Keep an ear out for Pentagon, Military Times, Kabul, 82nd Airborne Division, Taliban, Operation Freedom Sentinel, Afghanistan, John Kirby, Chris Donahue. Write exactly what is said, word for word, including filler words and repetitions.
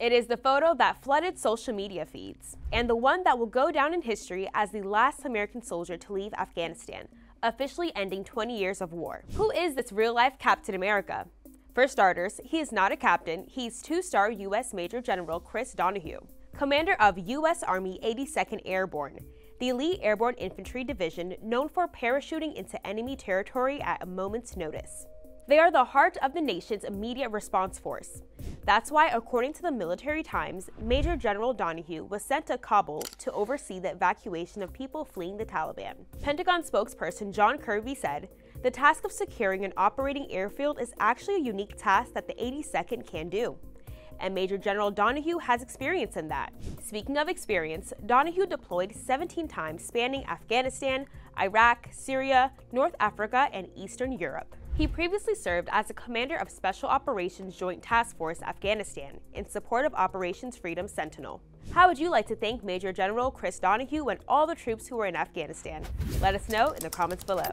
It is the photo that flooded social media feeds, and the one that will go down in history as the last American soldier to leave Afghanistan, officially ending twenty years of war. Who is this real-life Captain America? For starters, he is not a captain, he's two-star U S Major General Chris Donahue, commander of U S Army eighty-second Airborne, the elite airborne infantry division known for parachuting into enemy territory at a moment's notice. They are the heart of the nation's immediate response force. That's why, according to the Military Times, Major General Donahue was sent to Kabul to oversee the evacuation of people fleeing the Taliban. Pentagon spokesperson John Kirby said, "The task of securing an operating airfield is actually a unique task that the eighty-second can do, and Major General Donahue has experience in that." Speaking of experience, Donahue deployed seventeen times spanning Afghanistan, Iraq, Syria, North Africa, and Eastern Europe. He previously served as the commander of Special Operations Joint Task Force Afghanistan in support of Operation Freedom Sentinel. How would you like to thank Major General Chris Donahue and all the troops who were in Afghanistan? Let us know in the comments below.